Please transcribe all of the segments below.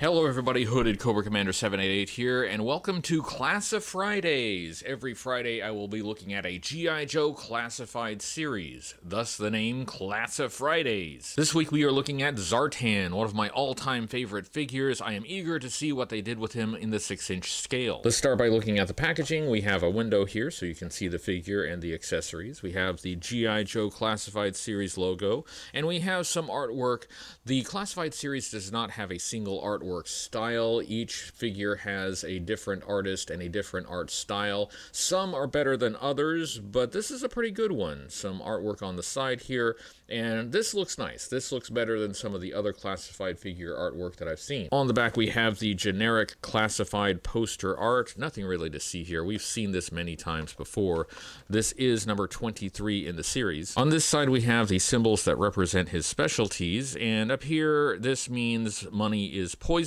Hello everybody, Hooded Cobra Commander 788 here, and welcome to Classi-Fridays. Every Friday I will be looking at a G.I. Joe Classified Series, thus the name Classi-Fridays. This week we are looking at Zartan, one of my all-time favorite figures. I am eager to see what they did with him in the 6-inch scale. Let's start by looking at the packaging. We have a window here so you can see the figure and the accessories. We have the G.I. Joe Classified Series logo, and we have some artwork. The Classified Series does not have a single artwork style. Each figure has a different artist and a different art style. Some are better than others, but this is a pretty good one. Some artwork on the side here, and this looks nice. This looks better than some of the other classified figure artwork that I've seen. On the back we have the generic classified poster art. Nothing really to see here. We've seen this many times before. This is number 23 in the series. On this side we have the symbols that represent his specialties, and up here this means money is poison.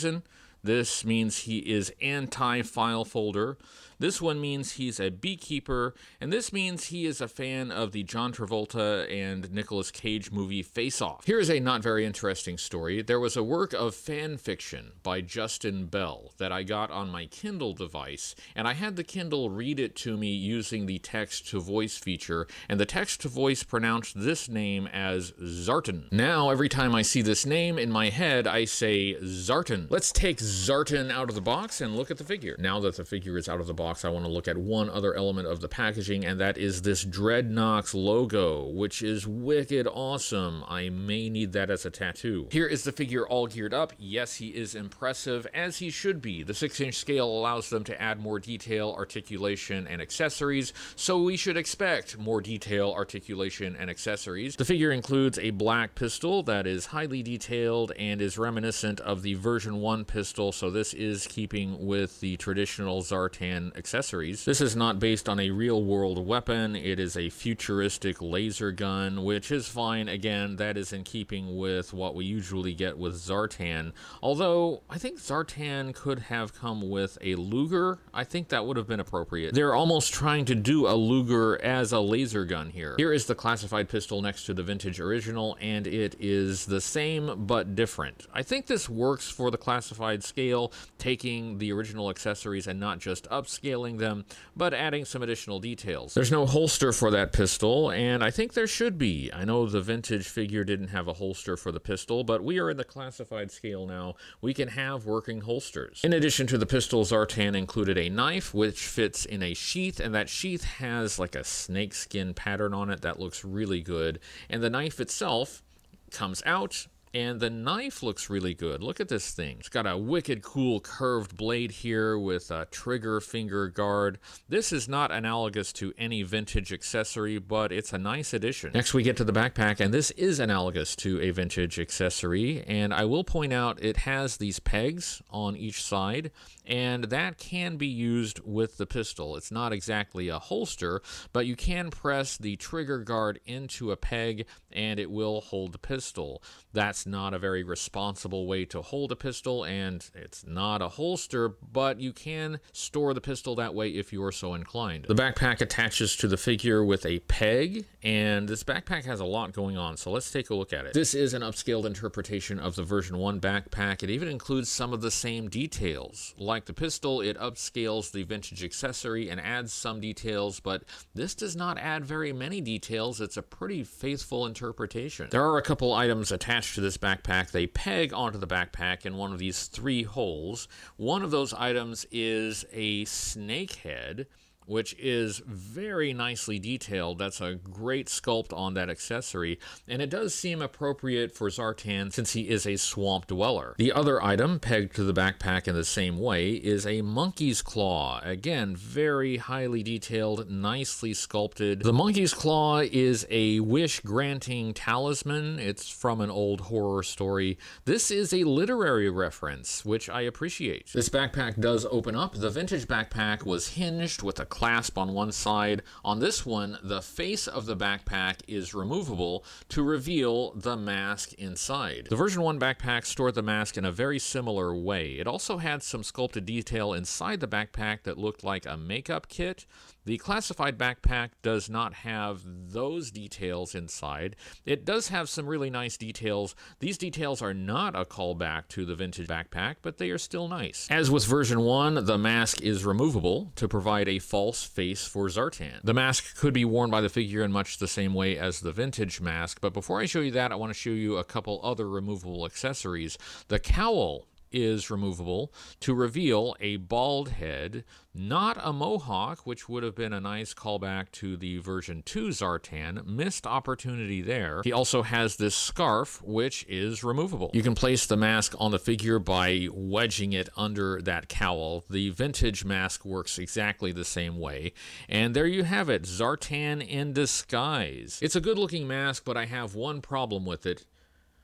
This means he is anti-file folder. This one means he's a beekeeper, and this means he is a fan of the John Travolta and Nicolas Cage movie Face Off. Here's a not very interesting story. There was a work of fan fiction by Justin Bell that I got on my Kindle device, and I had the Kindle read it to me using the text-to-voice feature, and the text-to-voice pronounced this name as Zartan. Now, every time I see this name in my head, I say Zartan. Let's take Zartan out of the box and look at the figure. Now that the figure is out of the box, I want to look at one other element of the packaging, and that is this Dreadnoks logo, which is wicked awesome. I may need that as a tattoo. Here is the figure all geared up. Yes, he is impressive, as he should be. The 6-inch scale allows them to add more detail, articulation, and accessories, so we should expect more detail, articulation, and accessories. The figure includes a black pistol that is highly detailed and is reminiscent of the version 1 pistol, so this is keeping with the traditional Zartan accessories. This is not based on a real-world weapon. It is a futuristic laser gun, which is fine. Again, that is in keeping with what we usually get with Zartan, although I think Zartan could have come with a Luger. I think that would have been appropriate. They're almost trying to do a Luger as a laser gun here. Here is the classified pistol next to the vintage original, and it is the same but different. I think this works for the classified scale, taking the original accessories and not just upscaling them, but adding some additional details. There's no holster for that pistol, and I think there should be. I know the vintage figure didn't have a holster for the pistol, but we are in the classified scale now. We can have working holsters. In addition to the pistol, Zartan included a knife, which fits in a sheath, and that sheath has like a snakeskin pattern on it that looks really good. And the knife itself comes out, and the knife looks really good. Look at this thing. It's got a wicked cool curved blade here with a trigger finger guard. This is not analogous to any vintage accessory, but it's a nice addition. Next we get to the backpack, and this is analogous to a vintage accessory. And I will point out it has these pegs on each side, and that can be used with the pistol. It's not exactly a holster, but you can press the trigger guard into a peg and it will hold the pistol. That's not a very responsible way to hold a pistol, and it's not a holster, but you can store the pistol that way if you are so inclined. The backpack attaches to the figure with a peg, and this backpack has a lot going on, so let's take a look at it. This is an upscaled interpretation of the version 1 backpack. It even includes some of the same details. Like the pistol, it upscales the vintage accessory and adds some details, but this does not add very many details. It's a pretty faithful interpretation. There are a couple items attached to this backpack. They peg onto the backpack in one of these 3 holes. One of those items is a snake head, which is very nicely detailed. That's a great sculpt on that accessory, and it does seem appropriate for Zartan since he is a swamp dweller. The other item pegged to the backpack in the same way is a monkey's claw. Again, very highly detailed, nicely sculpted. The monkey's claw is a wish-granting talisman. It's from an old horror story. This is a literary reference, which I appreciate. This backpack does open up. The vintage backpack was hinged with a clasp on one side. On this one, the face of the backpack is removable to reveal the mask inside. The version 1 backpack stored the mask in a very similar way. It also had some sculpted detail inside the backpack that looked like a makeup kit. The classified backpack does not have those details inside. It does have some really nice details. These details are not a callback to the vintage backpack, but they are still nice. As with version 1, the mask is removable to provide a false face for Zartan. The mask could be worn by the figure in much the same way as the vintage mask, but before I show you that, I want to show you a couple other removable accessories. The cowl is removable to reveal a bald head, not a mohawk, which would have been a nice callback to the version 2 Zartan. Missed opportunity there. He also has this scarf, which is removable. You can place the mask on the figure by wedging it under that cowl. The vintage mask works exactly the same way. And there you have it, Zartan in disguise. It's a good-looking mask, but I have one problem with it.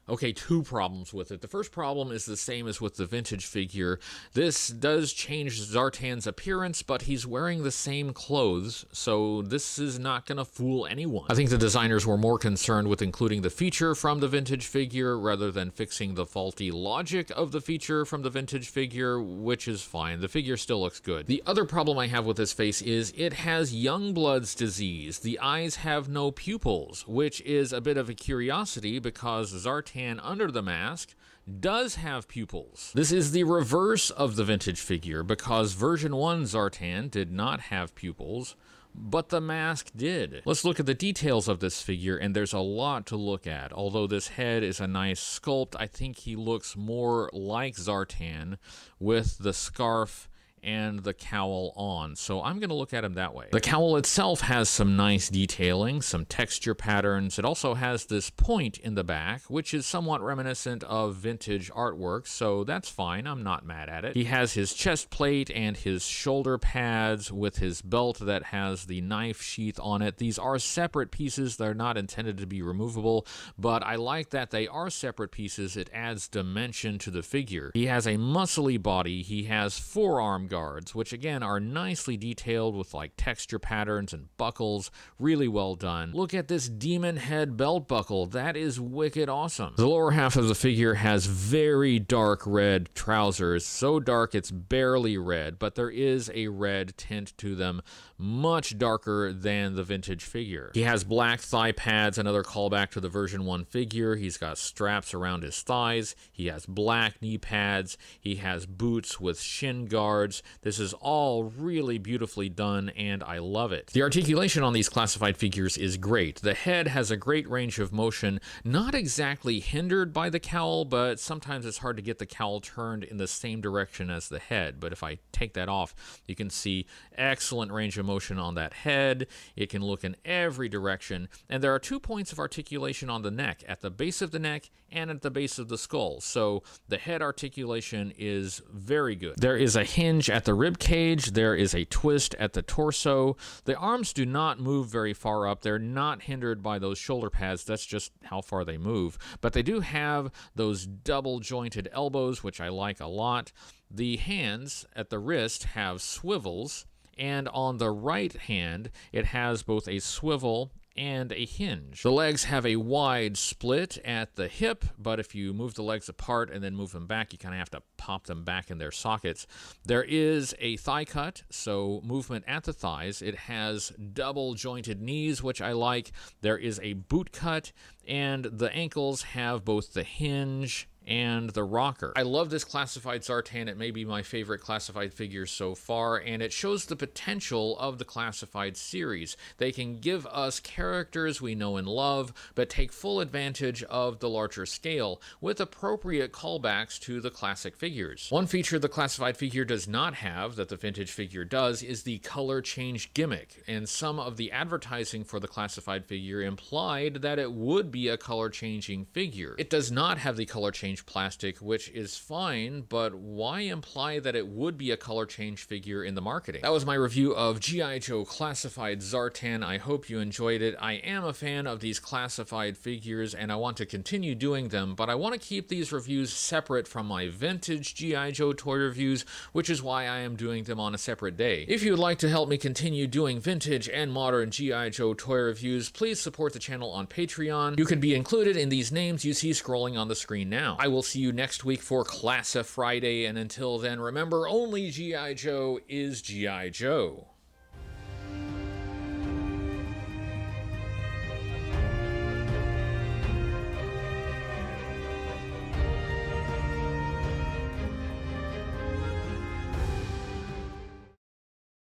Okay, two problems with it. The first problem is the same as with the vintage figure. This does change Zartan's appearance, but he's wearing the same clothes, so this is not gonna fool anyone. I think the designers were more concerned with including the feature from the vintage figure rather than fixing the faulty logic of the feature from the vintage figure, which is fine. The figure still looks good. The other problem I have with this face is it has Youngblood's disease. The eyes have no pupils, which is a bit of a curiosity because Zartan under the mask does have pupils. This is the reverse of the vintage figure because version 1 Zartan did not have pupils, but the mask did. Let's look at the details of this figure, and there's a lot to look at. Although this head is a nice sculpt, I think he looks more like Zartan with the scarf and the cowl on, so I'm going to look at him that way. The cowl itself has some nice detailing, some texture patterns. It also has this point in the back, which is somewhat reminiscent of vintage artwork, so that's fine. I'm not mad at it. He has his chest plate and his shoulder pads with his belt that has the knife sheath on it. These are separate pieces. They're not intended to be removable, but I like that they are separate pieces. It adds dimension to the figure. He has a muscly body. He has forearm guards, which again are nicely detailed with like texture patterns and buckles. Really well done. Look at this demon head belt buckle. That is wicked awesome. The lower half of the figure has very dark red trousers. So dark it's barely red, but there is a red tint to them, much darker than the vintage figure. He has black thigh pads, another callback to the version 1 figure. He's got straps around his thighs. He has black knee pads. He has boots with shin guards. This is all really beautifully done, and I love it. The articulation on these classified figures is great. The head has a great range of motion, not exactly hindered by the cowl, but sometimes it's hard to get the cowl turned in the same direction as the head. But if I take that off, you can see excellent range of motion on that head. It can look in every direction, and there are 2 points of articulation on the neck, at the base of the neck and at the base of the skull. So the head articulation is very good. There is a hinge at the rib cage. There is a twist at the torso. The arms do not move very far up. They're not hindered by those shoulder pads. That's just how far they move. But they do have those double jointed elbows, which I like a lot. The hands at the wrist have swivels, and on the right hand it has both a swivel and a hinge. The legs have a wide split at the hip, but if you move the legs apart and then move them back, you kind of have to pop them back in their sockets. There is a thigh cut, so movement at the thighs. It has double jointed knees, which I like. There is a boot cut, and the ankles have both the hinge and the rocker. I love this classified Zartan. It may be my favorite classified figure so far, and it shows the potential of the classified series. They can give us characters we know and love, but take full advantage of the larger scale with appropriate callbacks to the classic figures. One feature the classified figure does not have that the vintage figure does is the color change gimmick, and some of the advertising for the classified figure implied that it would be a color changing figure. It does not have the color change change plastic, which is fine, but why imply that it would be a color change figure in the marketing? That was my review of G.I. Joe Classified Zartan. I hope you enjoyed it. I am a fan of these classified figures, and I want to continue doing them, but I want to keep these reviews separate from my vintage G.I. Joe toy reviews, which is why I am doing them on a separate day. If you'd like to help me continue doing vintage and modern G.I. Joe toy reviews, please support the channel on Patreon. You can be included in these names you see scrolling on the screen now. I will see you next week for Classi-Friday, and until then, remember, only G.I. Joe is G.I. Joe.